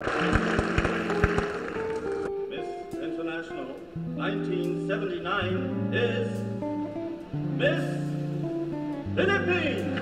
Miss International 1979 is Miss Philippines.